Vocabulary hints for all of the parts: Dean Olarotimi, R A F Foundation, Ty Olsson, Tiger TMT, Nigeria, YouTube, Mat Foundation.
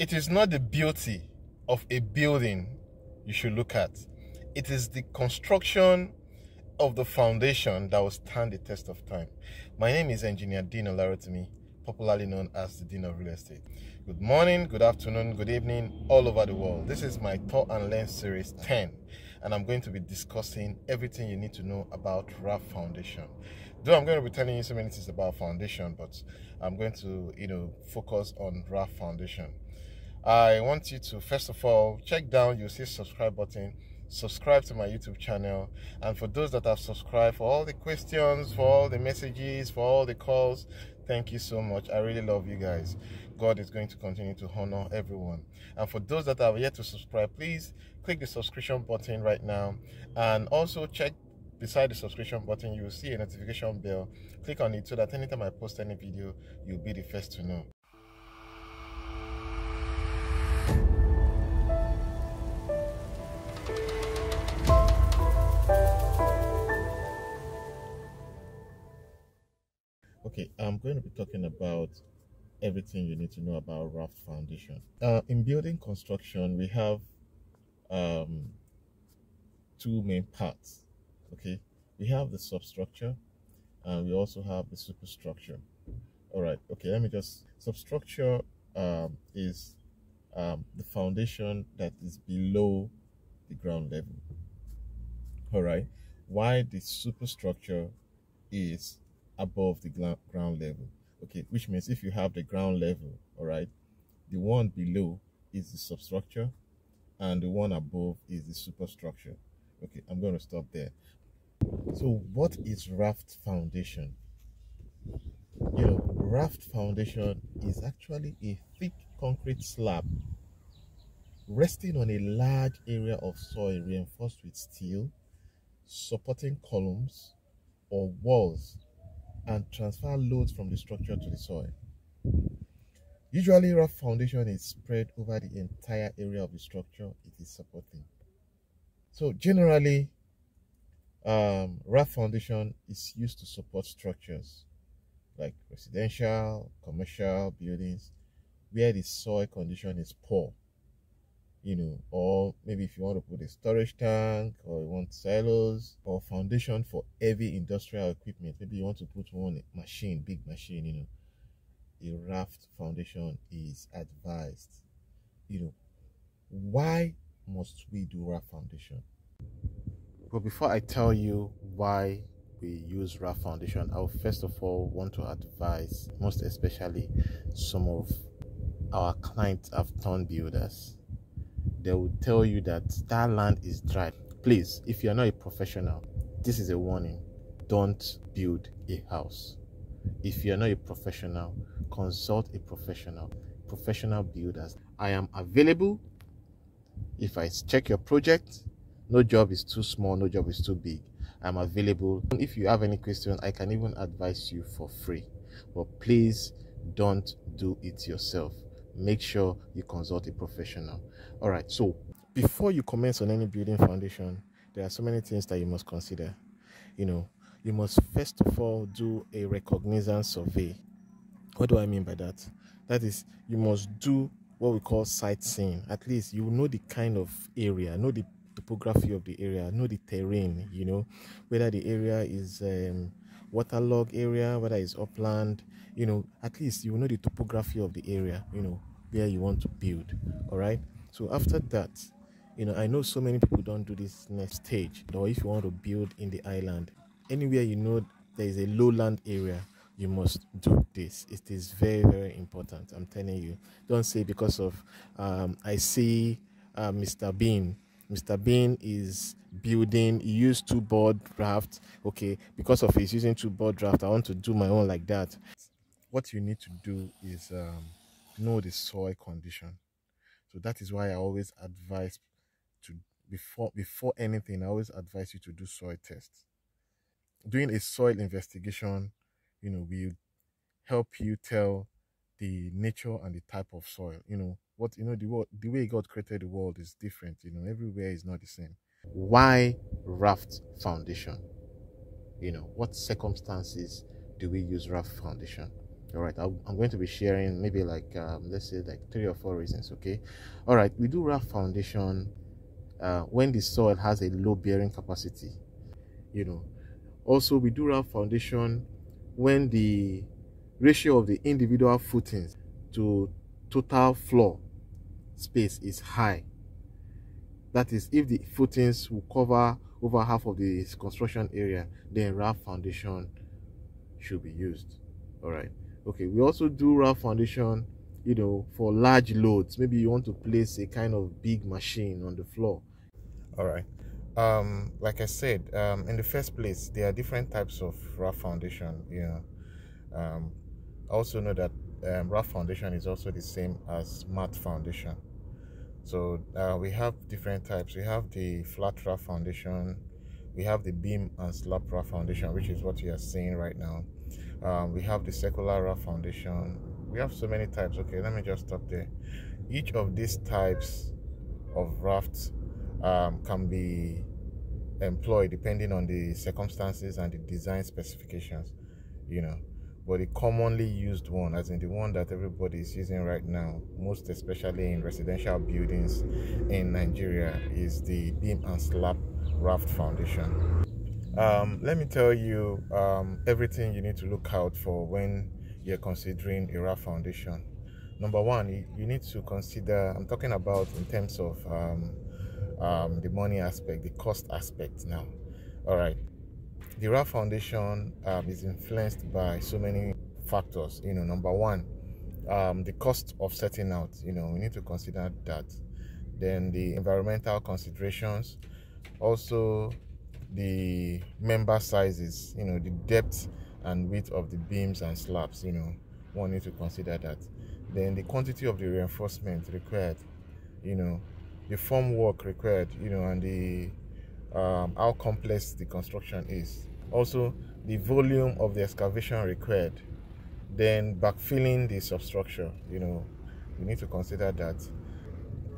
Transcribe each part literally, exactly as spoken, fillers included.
It is not the beauty of a building you should look at. It is the construction of the foundation that will stand the test of time. My name is Engineer Dean Olarotimi, popularly known as the Dean of Real Estate. Good morning, good afternoon, good evening, all over the world. This is my Thought and Lens series ten, and I'm going to be discussing everything you need to know about R A F Foundation. Though I'm going to be telling you so many things about foundation, but I'm going to, you know, focus on R A F Foundation. I want you to, first of all, check down, you'll see subscribe button. Subscribe to my YouTube channel, and for those that have subscribed, for all the questions, for all the messages, for all the calls, thank you so much. I really love you guys. God is going to continue to honor everyone. And for those that have yet to subscribe, please click the subscription button right now, and also check beside the subscription button you will see a notification bell. Click on it so that anytime I post any video, you'll be the first to know. Okay, I'm going to be talking about everything you need to know about R A F Foundation. Uh, in building construction, we have um, two main parts. Okay, we have the substructure, and we also have the superstructure. All right. Okay, let me just substructure um, is um, the foundation that is below the ground level. All right. Why the superstructure is above the ground level. Okay, which means if you have the ground level, all right, the one below is the substructure and the one above is the superstructure. Okay, I'm going to stop there. So what is R A F Foundation? You know, R A F Foundation is actually a thick concrete slab resting on a large area of soil reinforced with steel, supporting columns or walls, and transfer loads from the structure to the soil. Usually, R A F Foundation is spread over the entire area of the structure it is supporting. So generally, um, R A F Foundation is used to support structures like residential, commercial buildings where the soil condition is poor, you know, or maybe if you want to put a storage tank, or you want silos, or foundation for heavy industrial equipment. Maybe you want to put one machine, big machine, you know, a R A F Foundation is advised. You know, why must we do R A F Foundation? But before I tell you why we use R A F Foundation, I will first of all want to advise, most especially some of our clients have turned builders. They will tell you that that land is dry. Please, if you are not a professional, this is a warning. Don't build a house. If you are not a professional, consult a professional. Professional builders. I am available. If I check your project, no job is too small, no job is too big. I'm available. If you have any questions, I can even advise you for free. But please don't do it yourself. Make sure you consult a professional. All right, so before you commence on any building foundation, there are so many things that you must consider. You know, you must first of all do a recognizance survey. What do I mean by that? That is, you must do what we call sightseeing. At least you know the kind of area, know the topography of the area, know the terrain, you know, whether the area is um, waterlogged area, whether it's upland, you know, at least you know the topography of the area, you know, where you want to build. All right. So after that, you know, I know so many people don't do this next stage. Or if you want to build in the island, anywhere you know there is a lowland area, you must do this. It is very, very important. I'm telling you. Don't say because of um, I see uh, Mister Bean. Mister Bean is building, he used two board draft. Okay, because of his using two board draft, I want to do my own like that. What you need to do is um, know the soil condition. So that is why I always advise to, before before anything, I always advise you to do soil tests. Doing a soil investigation, you know, will help you tell the nature and the type of soil. You know, what you know, the world, the way God created the world is different. You know, everywhere is not the same. Why R A F Foundation? You know, what circumstances do we use R A F Foundation? All right, I'll, I'm going to be sharing maybe like um, let's say like three or four reasons. Okay, all right, we do R A F Foundation uh, when the soil has a low bearing capacity, you know. Also, we do R A F Foundation when the ratio of the individual footings to total floor space is high. That is, if the footings will cover over half of the construction area, then R A F Foundation should be used. All right. Okay, we also do R A F Foundation, you know, for large loads. Maybe you want to place a kind of big machine on the floor. All right. Um, like I said, um, in the first place, there are different types of R A F Foundation, you know. Um, I also know that um, R A F Foundation is also the same as mat foundation. So uh, we have different types. We have the flat R A F Foundation. We have the beam and slab R A F Foundation, which is what you are seeing right now. Um, we have the circular R A F Foundation. We have so many types. Okay, let me just stop there. Each of these types of rafts um, can be employed depending on the circumstances and the design specifications, you know. But the commonly used one, as in the one that everybody is using right now, most especially in residential buildings in Nigeria, is the beam and slab R A F Foundation. Um, let me tell you um, everything you need to look out for when you're considering a R A F Foundation. Number one, you, you need to consider, I'm talking about in terms of um, um, the money aspect, the cost aspect now. All right. The R A F Foundation um, is influenced by so many factors. You know, number one, um, the cost of setting out. You know, we need to consider that. Then the environmental considerations. Also, the member sizes, you know, the depth and width of the beams and slabs, you know, one needs to consider that. Then the quantity of the reinforcement required, you know, the formwork required, you know, and the um, how complex the construction is. Also, the volume of the excavation required. Then backfilling the substructure, you know, you need to consider that.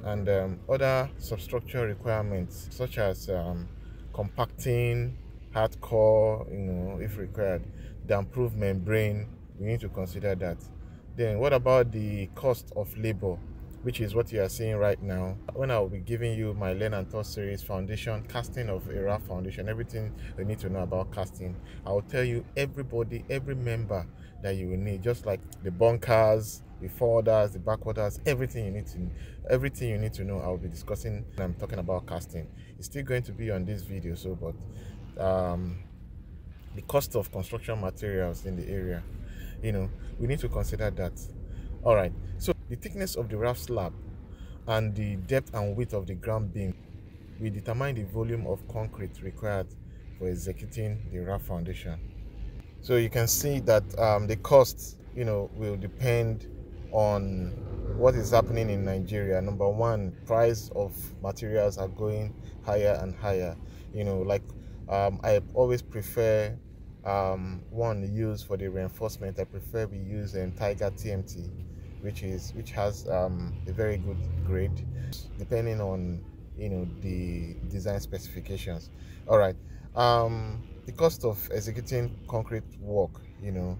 And um, other substructure requirements such as um, compacting, hardcore, you know, if required, damp-proof membrane, we need to consider that. Then what about the cost of labor, which is what you are seeing right now? When I'll be giving you my Learn and Thought series, foundation, casting of a R A F Foundation, everything you need to know about casting, I'll tell you everybody, every member that you will need, just like the bunkers, the forwarders, the backwarders, everything you need to, everything you need to know, I'll be discussing. I'm talking about casting. It's still going to be on this video, so but um, the cost of construction materials in the area, you know, we need to consider that. All right. So the thickness of the R A F slab and the depth and width of the ground beam, we determine the volume of concrete required for executing the R A F Foundation. So you can see that um, the cost, you know, will depend on what is happening in Nigeria. Number one, price of materials are going higher and higher. You know, like um, I always prefer um, one use for the reinforcement. I prefer we use um, Tiger T M T, which is which has um, a very good grade, depending on, you know, the design specifications. All right, um, the cost of executing concrete work, you know,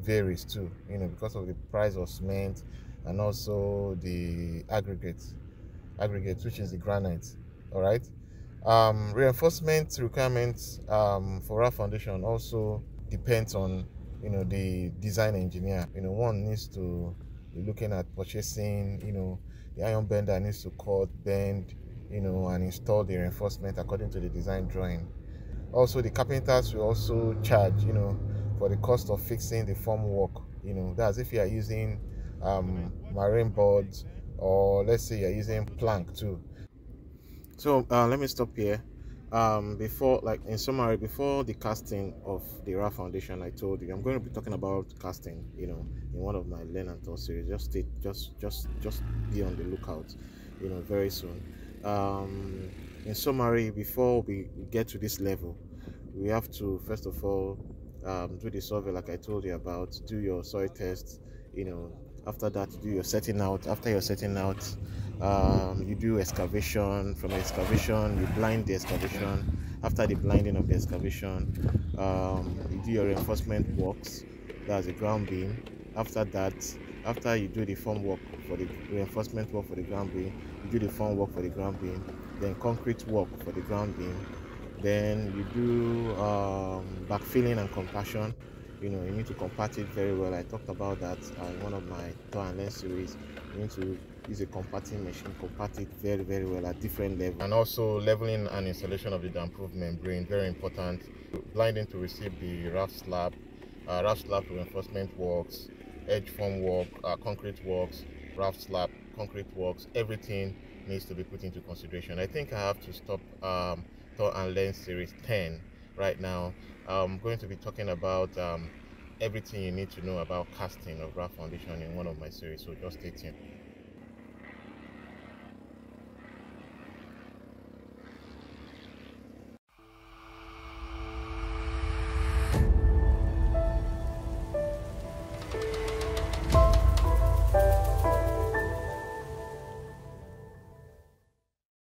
varies too, you know, because of the price of cement and also the aggregates aggregates which is the granite. All right, um reinforcement requirements um for R A F Foundation also depends on, you know, the design engineer. You know, one needs to be looking at purchasing, you know, the iron bender needs to cut, bend, you know, and install the reinforcement according to the design drawing. Also, the carpenters will also charge, you know, for the cost of fixing the formwork. You know, that's if you are using um, marine boards, or let's say you're using plank too. So uh, let me stop here. Um, before, like in summary, before the casting of the R A F Foundation, I told you I'm going to be talking about casting, you know, in one of my Learn and Thought series. Just stay, just, just, just be on the lookout, you know, very soon. Um, in summary, before we get to this level, we have to first of all Um, do the survey like I told you about, do your soil test, you know, after that do your setting out, after your setting out um, you do excavation, from excavation you blind the excavation, after the blinding of the excavation um, you do your reinforcement works, that's the ground beam, After that, after you do the form work for the reinforcement work for the ground beam, you do the form work for the ground beam, then concrete work for the ground beam, then you do um, backfilling and compaction. You know, you need to compact it very well. I talked about that in one of my tour and learn series. You need to use a compacting machine, compact it very, very well at different levels. And also leveling and installation of the damp-proof membrane, very important. Blinding to receive the R A F slab, uh, R A F slab reinforcement works, edge form work, uh, concrete works, R A F slab, concrete works, everything needs to be put into consideration. I think I have to stop um, tour and learn series ten right now. I'm going to be talking about um, everything you need to know about casting of R A F Foundation in one of my series, so just stay tuned.